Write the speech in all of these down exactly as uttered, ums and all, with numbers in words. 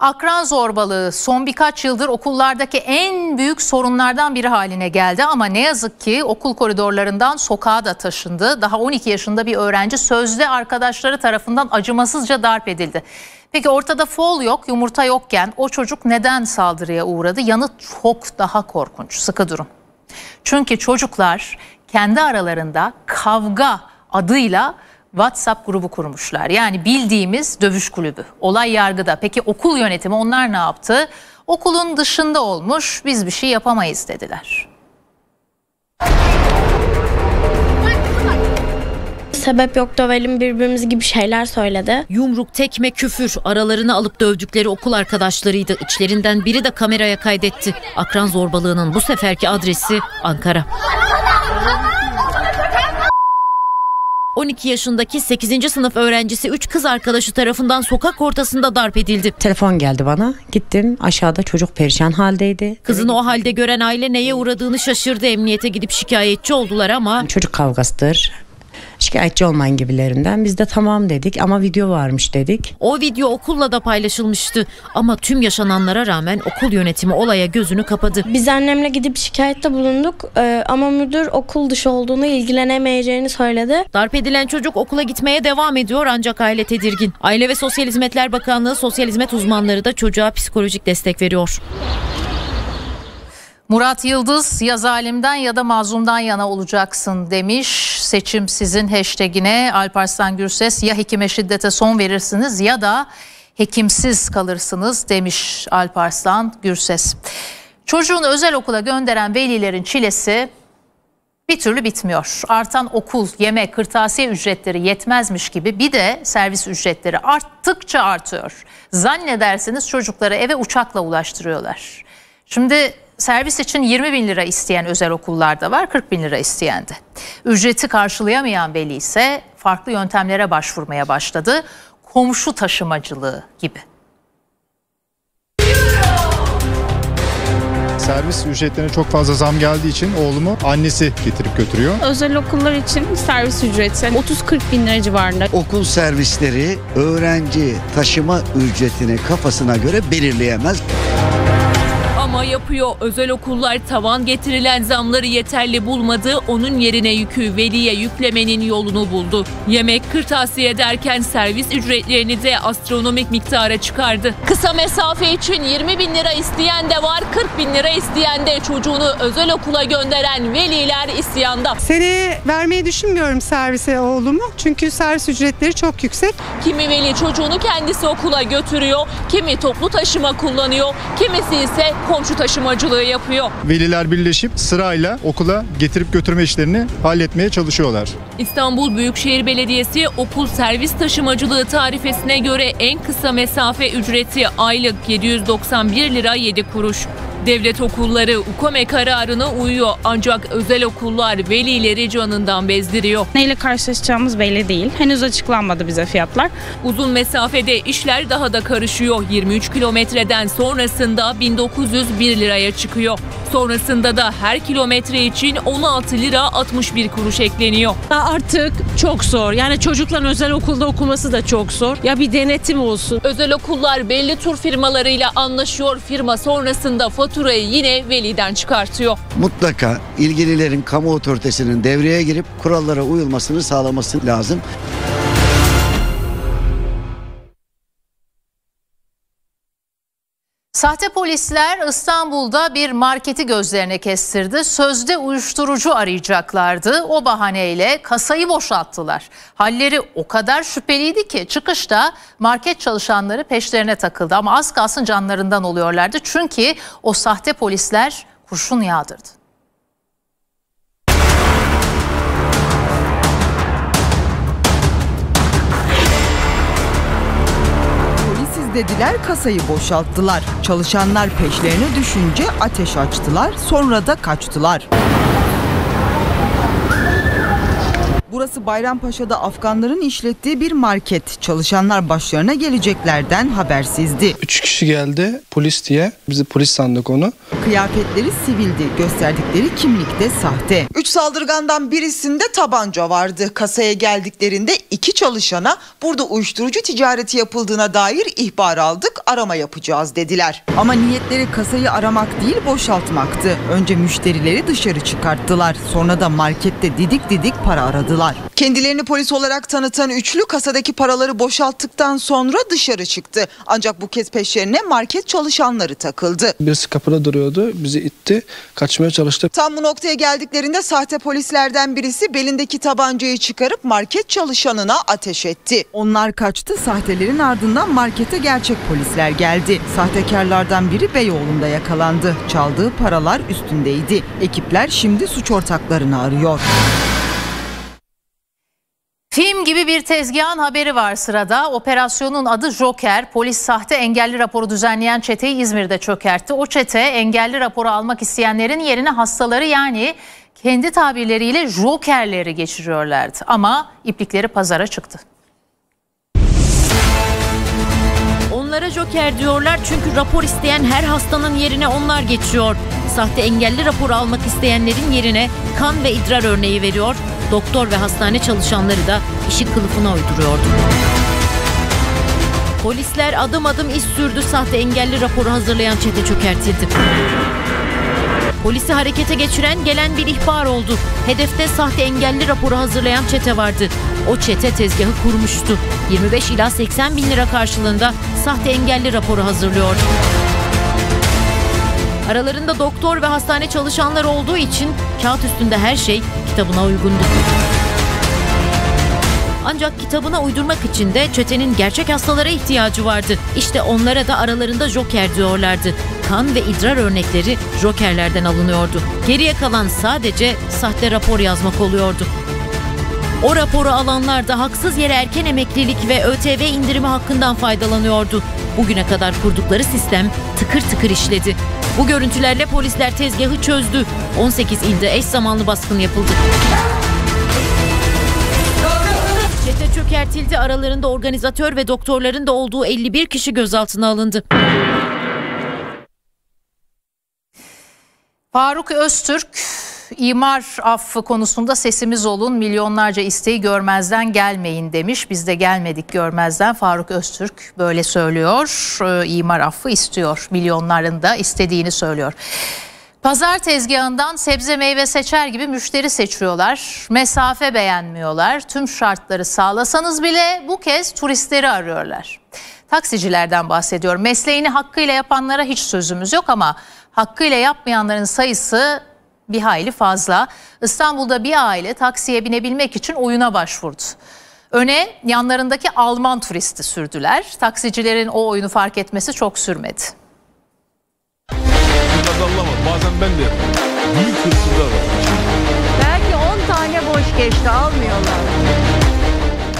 Akran zorbalığı son birkaç yıldır okullardaki en büyük sorunlardan biri haline geldi ama ne yazık ki okul koridorlarından sokağa da taşındı. Daha on iki yaşında bir öğrenci sözde arkadaşları tarafından acımasızca darp edildi. Peki ortada fol yok, yumurta yokken o çocuk neden saldırıya uğradı? Yanıt çok daha korkunç, sıkı durun. Çünkü çocuklar kendi aralarında kavga adıyla WhatsApp grubu kurmuşlar. Yani bildiğimiz dövüş kulübü. Olay yargıda. Peki okul yönetimi onlar ne yaptı? Okulun dışında olmuş, biz bir şey yapamayız dediler. Sebep yok dövelim birbirimiz gibi şeyler söyledi. Yumruk, tekme, küfür aralarına alıp dövdükleri okul arkadaşlarıydı. İçlerinden biri de kameraya kaydetti. Akran zorbalığının bu seferki adresi Ankara. on iki yaşındaki sekizinci sınıf öğrencisi üç kız arkadaşı tarafından sokak ortasında darp edildi. Telefon geldi bana. Gittim. Aşağıda çocuk perişan haldeydi. Kızını o halde gören aile neye uğradığını şaşırdı. Emniyete gidip şikayetçi oldular ama... Çocuk kavgasıdır. Şikayetçi olman gibilerinden. Biz de tamam dedik ama video varmış dedik. O video okulla da paylaşılmıştı. Ama tüm yaşananlara rağmen okul yönetimi olaya gözünü kapadı. Biz annemle gidip şikayette bulunduk ee, ama müdür okul dışı olduğunu, ilgilenemeyeceğini söyledi. Darp edilen çocuk okula gitmeye devam ediyor ancak aile tedirgin. Aile ve Sosyal Hizmetler Bakanlığı sosyal hizmet uzmanları da çocuğa psikolojik destek veriyor. Murat Yıldız ya zalimden ya da mazlumdan yana olacaksın demiş. Seçim sizin hashtagine Alp Arslan Gürses ya hekime şiddete son verirsiniz ya da hekimsiz kalırsınız demiş Alp Arslan Gürses. Çocuğunu özel okula gönderen velilerin çilesi bir türlü bitmiyor. Artan okul, yemek, kırtasiye ücretleri yetmezmiş gibi bir de servis ücretleri arttıkça artıyor. Zannedersiniz çocukları eve uçakla ulaştırıyorlar. Şimdi... Servis için yirmi bin lira isteyen özel okullarda var, kırk bin lira isteyen de. Ücreti karşılayamayan veli ise farklı yöntemlere başvurmaya başladı. Komşu taşımacılığı gibi. Servis ücretlerine çok fazla zam geldiği için oğlumu annesi getirip götürüyor. Özel okullar için servis ücreti otuz kırk bin lira civarında. Okul servisleri öğrenci taşıma ücretini kafasına göre belirleyemez. Ama yapıyor. Özel okullar tavan getirilen zamları yeterli bulmadı. Onun yerine yükü veliye yüklemenin yolunu buldu. Yemek, kırtasiye derken servis ücretlerini de astronomik miktara çıkardı. Kısa mesafe için yirmi bin lira isteyen de var, kırk bin lira isteyen de. Çocuğunu özel okula gönderen veliler isyanda. Seneye vermeyi düşünmüyorum servise oğlumu. Çünkü servis ücretleri çok yüksek. Kimi veli çocuğunu kendisi okula götürüyor, kimi toplu taşıma kullanıyor, kimisi ise komşu taşımacılığı yapıyor. Veliler birleşip sırayla okula getirip götürme işlerini halletmeye çalışıyorlar. İstanbul Büyükşehir Belediyesi okul servis taşımacılığı tarifesine göre en kısa mesafe ücreti aylık yedi yüz doksan bir lira yedi kuruş. Devlet okulları UKOME kararına uyuyor ancak özel okullar velileri canından bezdiriyor. Neyle karşılaşacağımız belli değil. Henüz açıklanmadı bize fiyatlar. Uzun mesafede işler daha da karışıyor. yirmi üç kilometreden sonrasında bin dokuz yüz bir liraya çıkıyor. Sonrasında da her kilometre için on altı lira altmış bir kuruş ekleniyor. Artık çok zor. Yani çocukların özel okulda okuması da çok zor. Ya bir denetim olsun. Özel okullar belli tur firmalarıyla anlaşıyor. Firma sonrasında fatura faturayı yine veliden çıkartıyor. Mutlaka ilgililerin, kamu otoritesinin devreye girip kurallara uyulmasını sağlaması lazım. Sahte polisler İstanbul'da bir marketi gözlerine kestirdi. Sözde uyuşturucu arayacaklardı. O bahaneyle kasayı boşalttılar. Halleri o kadar şüpheliydi ki çıkışta market çalışanları peşlerine takıldı. Ama az kalsın canlarından oluyorlardı. Çünkü o sahte polisler kurşun yağdırdı. Dediler, kasayı boşalttılar. Çalışanlar peşlerine düşünce ateş açtılar, sonra da kaçtılar. Burası Bayrampaşa'da Afganların işlettiği bir market. Çalışanlar başlarına geleceklerden habersizdi. Üç kişi geldi polis diye. Bizi polis sandık onu. Kıyafetleri sivildi. Gösterdikleri kimlik de sahte. Üç saldırgandan birisinde tabanca vardı. Kasaya geldiklerinde iki çalışana burada uyuşturucu ticareti yapıldığına dair ihbar aldık. Arama yapacağız dediler. Ama niyetleri kasayı aramak değil boşaltmaktı. Önce müşterileri dışarı çıkarttılar. Sonra da markette didik didik para aradılar. Kendilerini polis olarak tanıtan üçlü kasadaki paraları boşalttıktan sonra dışarı çıktı. Ancak bu kez peşlerine market çalışanları takıldı. Birisi kapıda duruyordu, bizi itti, kaçmaya çalıştı. Tam bu noktaya geldiklerinde sahte polislerden birisi belindeki tabancayı çıkarıp market çalışanına ateş etti. Onlar kaçtı, sahtelerin ardından markete gerçek polisler geldi. Sahtekarlardan biri Beyoğlu'nda yakalandı. Çaldığı paralar üstündeydi. Ekipler şimdi suç ortaklarını arıyor. Film gibi bir tezgahın haberi var sırada. Operasyonun adı Joker. Polis sahte engelli raporu düzenleyen çeteyi İzmir'de çökertti. O çete engelli raporu almak isteyenlerin yerine hastaları, yani kendi tabirleriyle Joker'leri geçiriyorlardı. Ama iplikleri pazara çıktı. Onlara Joker diyorlar çünkü rapor isteyen her hastanın yerine onlar geçiyor. Sahte engelli raporu almak isteyenlerin yerine kan ve idrar örneği veriyor. Doktor ve hastane çalışanları da işi kılıfına uyduruyordu. Polisler adım adım iş sürdü. Sahte engelli raporu hazırlayan çete çökertildi. Polisi harekete geçiren gelen bir ihbar oldu. Hedefte sahte engelli raporu hazırlayan çete vardı. O çete tezgahı kurmuştu. yirmi beş ila seksen bin lira karşılığında sahte engelli raporu hazırlıyordu. Aralarında doktor ve hastane çalışanları olduğu için kağıt üstünde her şey kitabına uygundu. Ancak kitabına uydurmak için de çetenin gerçek hastalara ihtiyacı vardı. İşte onlara da aralarında Joker diyorlardı. Kan ve idrar örnekleri Joker'lerden alınıyordu. Geriye kalan sadece sahte rapor yazmak oluyordu. O raporu alanlar da haksız yere erken emeklilik ve ÖTV indirimi hakkından faydalanıyordu. Bugüne kadar kurdukları sistem tıkır tıkır işledi. Bu görüntülerle polisler tezgahı çözdü. on sekiz ilde eş zamanlı baskın yapıldı. Çete çökertildi. Aralarında organizatör ve doktorların da olduğu elli bir kişi gözaltına alındı. Faruk Öztürk, imar affı konusunda sesimiz olun, milyonlarca isteği görmezden gelmeyin demiş. Biz de gelmedik görmezden. Faruk Öztürk böyle söylüyor. İmar affı istiyor. Milyonların da istediğini söylüyor. Pazar tezgahından sebze meyve seçer gibi müşteri seçiyorlar. Mesafe beğenmiyorlar. Tüm şartları sağlasanız bile bu kez turistleri arıyorlar. Taksicilerden bahsediyor. Mesleğini hakkıyla yapanlara hiç sözümüz yok ama hakkıyla yapmayanların sayısı bir hayli fazla. İstanbul'da bir aile taksiye binebilmek için oyuna başvurdu. Öne yanlarındaki Alman turisti sürdüler. Taksicilerin o oyunu fark etmesi çok sürmedi. Bazen ben de büyük hırsızlar var. Belki on tane boş geçti, almıyorlar.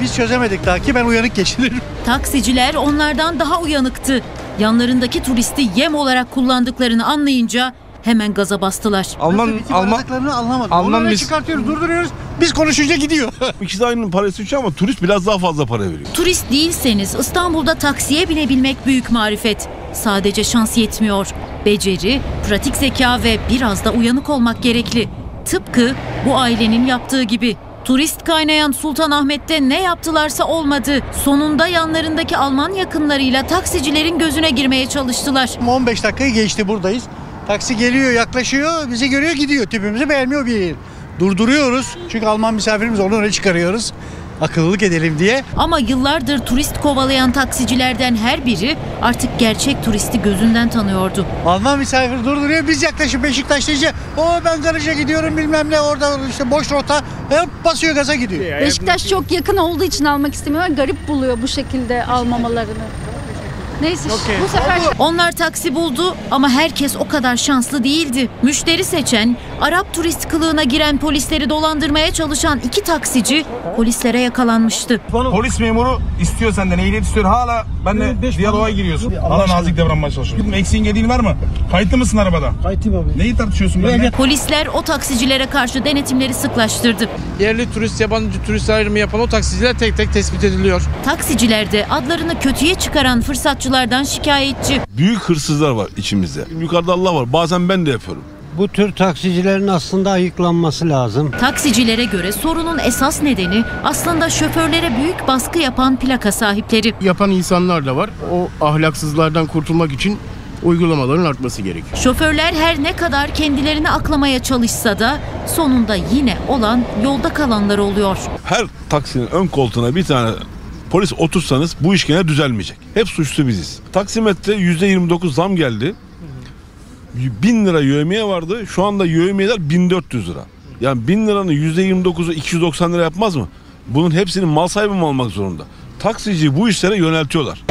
Biz çözemedik daha ki ben uyanık geçinirim. Taksiciler onlardan daha uyanıktı. Yanlarındaki turisti yem olarak kullandıklarını anlayınca hemen gaza bastılar. Alman Almanlarını anlamadım. Alman biz çıkartıyoruz, durduruyoruz. Biz konuşunca gidiyor. İkisi de aynı parası uçuyor ama turist biraz daha fazla para veriyor. Turist değilseniz İstanbul'da taksiye binebilmek büyük marifet. Sadece şans yetmiyor. Beceri, pratik zeka ve biraz da uyanık olmak gerekli. Tıpkı bu ailenin yaptığı gibi. Turist kaynayan Sultanahmet'te ne yaptılarsa olmadı. Sonunda yanlarındaki Alman yakınlarıyla taksicilerin gözüne girmeye çalıştılar. on beş dakikayı geçti buradayız. Taksi geliyor, yaklaşıyor, bizi görüyor, gidiyor. Tipimizi beğenmiyor bir yer. Durduruyoruz. Çünkü Alman misafirimiz, onu öne çıkarıyoruz. Akıllılık edelim diye. Ama yıllardır turist kovalayan taksicilerden her biri artık gerçek turisti gözünden tanıyordu. Alman misafir durduruyor. Biz yaklaşık Beşiktaş'ta işte, o ben Garaj'a gidiyorum bilmem ne, orada işte boş rota, hep basıyor gaza gidiyor. Beşiktaş çok yakın olduğu için almak istemiyorlar. Garip buluyor bu şekilde almamalarını. Neyse okay. Bu sefer onlar taksi buldu ama herkes o kadar şanslı değildi. Müşteri seçen Arap turist kılığına giren polisleri dolandırmaya çalışan iki taksici polislere yakalanmıştı. Polis memuru istiyor senden, ehliyet istiyor. Hala benimle diyaloğa giriyorsun. Hala nazik davranmaya çalışıyorsun. Eksiğin gediğin var mı? Kayıtlı mısın arabada? Kayıtlıyım abi. Neyi tartışıyorsun benimle? Polisler o taksicilere karşı denetimleri sıklaştırdı. Yerli turist, yabancı turist ayrımı yapan o taksiciler tek tek tespit ediliyor. Taksiciler de adlarını kötüye çıkaran fırsatçılardan şikayetçi. Büyük hırsızlar var içimizde. Yukarıda Allah var. Bazen ben de yapıyorum. Bu tür taksicilerin aslında ayıklanması lazım. Taksicilere göre sorunun esas nedeni aslında şoförlere büyük baskı yapan plaka sahipleri. Yapan insanlar da var. O ahlaksızlardan kurtulmak için uygulamaların artması gerekiyor. Şoförler her ne kadar kendilerini aklamaya çalışsa da sonunda yine olan yolda kalanlar oluyor. Her taksinin ön koltuğuna bir tane polis otursanız bu iş gene düzelmeyecek. Hep suçlu biziz. Taksimetre yüzde yirmi dokuz zam geldi. bin lira yövmiye vardı. Şu anda yövmiyeler bin dört yüz lira. Yani bin liranın yüzde yirmi dokuzu iki yüz doksan lira yapmaz mı? Bunun hepsini mal sahibi mi almak zorunda? Taksici bu işlere yöneltiyorlar.